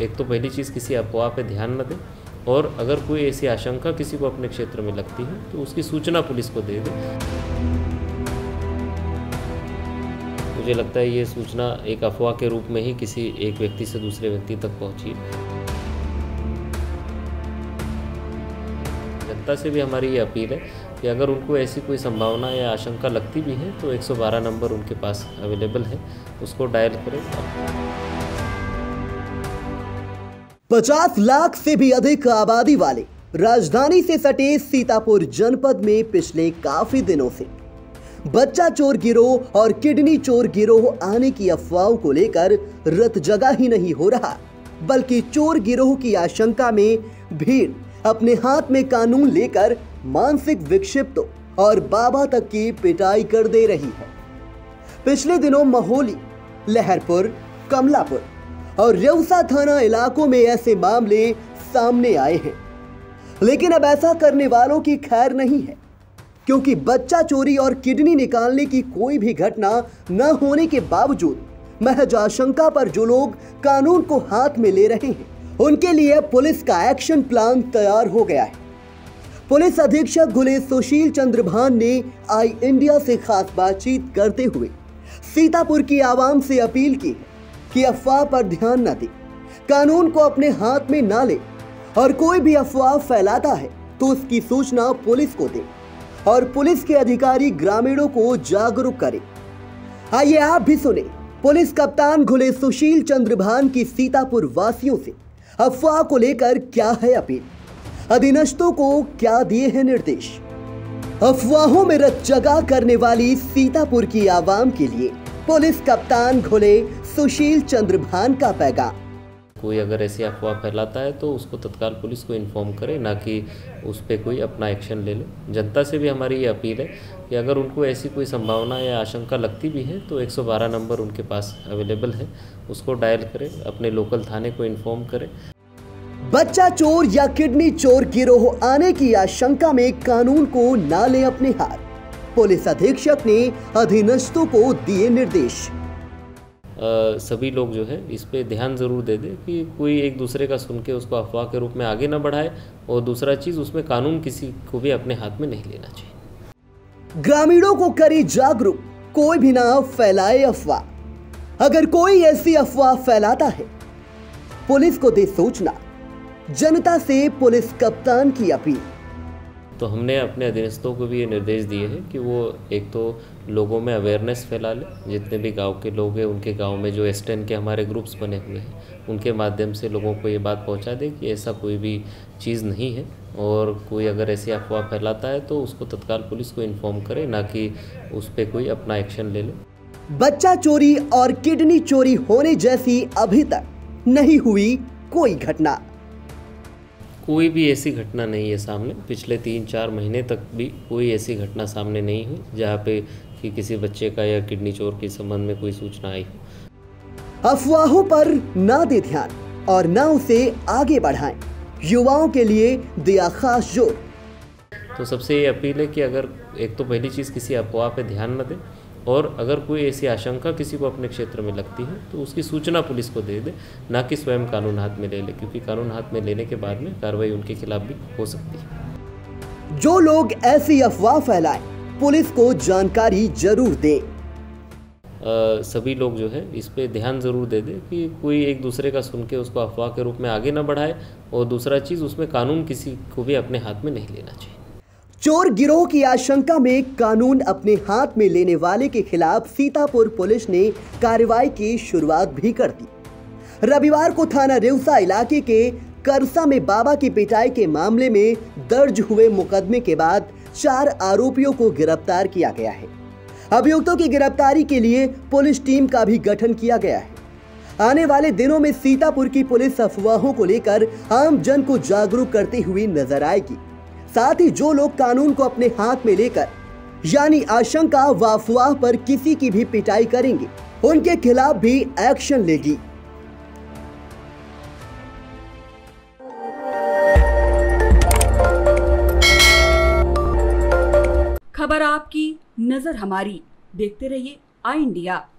एक तो पहली चीज़ किसी अफवाह पे ध्यान न दें, और अगर कोई ऐसी आशंका किसी को अपने क्षेत्र में लगती है तो उसकी सूचना पुलिस को दे दें। मुझे लगता है ये सूचना एक अफवाह के रूप में ही किसी एक व्यक्ति से दूसरे व्यक्ति तक पहुंची। जनता से भी हमारी ये अपील है कि अगर उनको ऐसी कोई संभावना या आशंका लगती भी है तो 112 नंबर उनके पास अवेलेबल है, उसको डायल करें। 50 लाख से भी अधिक आबादी वाले राजधानी से सटे सीतापुर जनपद में पिछले काफी दिनों से बच्चा चोर गिरोह और किडनी चोर गिरोह आने की अफवाहों को लेकर रत जगा ही नहीं हो रहा, बल्कि चोर गिरोह की आशंका में भीड़ अपने हाथ में कानून लेकर मानसिक विक्षिप्तों और बाबा तक की पिटाई कर दे रही है। पिछले दिनों महोली, लहरपुर, कमलापुर और रौसा थाना इलाकों में ऐसे मामले सामने आए हैं, लेकिन अब ऐसा करने वालों की खैर नहीं है, क्योंकि बच्चा चोरी और किडनी निकालने की कोई भी घटना न होने के बावजूद महज आशंका पर जो लोग कानून को हाथ में ले रहे हैं उनके लिए पुलिस का एक्शन प्लान तैयार हो गया है। पुलिस अधीक्षक गुले सुशील चंद्र भान ने आई इंडिया से खास बातचीत करते हुए सीतापुर की आवाम से अपील की कि अफवाह पर ध्यान न दे, कानून को अपने हाथ में ना ले और कोई भी अफवाह फैलाता है तो उसकी सूचना पुलिस को दे और पुलिस के अधिकारी ग्रामीणों को जागरूक करें। आइए आप भी सुने पुलिस कप्तान गुले सुशील चंद्र भान की सीतापुर वासियों से अफवाह को लेकर क्या है अपील, अधीनस्थों को क्या दिए हैं निर्देश। अफवाहों में रत जगा करने वाली सीतापुर की आवाम के लिए पुलिस कप्तान गुले सुशील चंद्र भान का पैगाम। कोई अगर ऐसी अफवाह फैलाता है तो उसको तत्काल पुलिस को इन्फॉर्म करे, ना कि उस पर कोई अपना एक्शन ले ले। जनता से भी हमारी ये अपील है कि अगर उनको ऐसी कोई संभावना या आशंका लगती भी है तो 112 नंबर उनके पास अवेलेबल है, उसको डायल करें, अपने लोकल थाने को इन्फॉर्म करें। बच्चा चोर या किडनी चोर गिरोह आने की आशंका में कानून को ना ले अपने हाथ, पुलिस अधीक्षक ने अधीनस्थों को दिए निर्देश। सभी लोग जो है इस पे ध्यान ज़रूर दे दें कि कोई एक दूसरे का सुन के उसको अफवाह के रूप में आगे ना बढ़ाए, और दूसरा चीज़ उसमें कानून किसी को भी अपने हाथ में नहीं लेना चाहिए। ग्रामीणों को करें जागरूक, कोई भी ना फैलाए अफवाह। अगर कोई ऐसी अफवाह फैलाता है पुलिस को दे सूचना। जनता से पुलिस कप्तान की अपील। तो हमने अपने अधीनस्थों को भी ये निर्देश दिए हैं कि वो एक तो लोगों में अवेयरनेस फैला ले, जितने भी गांव के लोग हैं उनके गांव में जो S10 के हमारे ग्रुप्स बने हुए हैं उनके माध्यम से लोगों को ये बात पहुंचा दे कि ऐसा कोई भी चीज़ नहीं है, और कोई अगर ऐसी अफवाह फैलाता है तो उसको तत्काल पुलिस को इन्फॉर्म करे, ना कि उस पर कोई अपना एक्शन ले ले। बच्चा चोरी और किडनी चोरी होने जैसी अभी तक नहीं हुई कोई घटना, कोई भी ऐसी घटना नहीं है सामने। पिछले 3-4 महीने तक भी कोई ऐसी घटना सामने नहीं हुई जहां पे कि किसी बच्चे का या किडनी चोर के संबंध में कोई सूचना आई हो। अफवाहों पर ना दे ध्यान और ना उसे आगे बढ़ाएं, युवाओं के लिए दिया खास जोर। तो सबसे ये अपील है कि अगर एक तो पहली चीज़ किसी अफवाह पे ध्यान न दें, और अगर कोई ऐसी आशंका किसी को अपने क्षेत्र में लगती है तो उसकी सूचना पुलिस को दे दे, ना कि स्वयं कानून हाथ में ले ले, क्योंकि कानून हाथ में लेने के बाद में कार्रवाई उनके खिलाफ भी हो सकती है। जो लोग ऐसी अफवाह फैलाएं पुलिस को जानकारी जरूर दें। सभी लोग जो है इस पे ध्यान ज़रूर दे दें कि कोई एक दूसरे का सुन के उसको अफवाह के रूप में आगे ना बढ़ाए, और दूसरा चीज़ उसमें कानून किसी को भी अपने हाथ में नहीं लेना चाहिए। चोर गिरोह की आशंका में कानून अपने हाथ में लेने वाले के खिलाफ सीतापुर पुलिस ने कार्रवाई की शुरुआत भी कर दी। रविवार को थाना रौसा इलाके के करसा में बाबा की पिटाई के मामले में दर्ज हुए मुकदमे के बाद 4 आरोपियों को गिरफ्तार किया गया है। अभियुक्तों की गिरफ्तारी के लिए पुलिस टीम का भी गठन किया गया है। आने वाले दिनों में सीतापुर की पुलिस अफवाहों को लेकर आम जन को जागरूक करते हुए नजर आएगी। साथ ही जो लोग कानून को अपने हाथ में लेकर यानी आशंका व अफवाह पर किसी की भी पिटाई करेंगे उनके खिलाफ भी एक्शन लेगी। खबर आपकी, नजर हमारी। देखते रहिए आई इंडिया।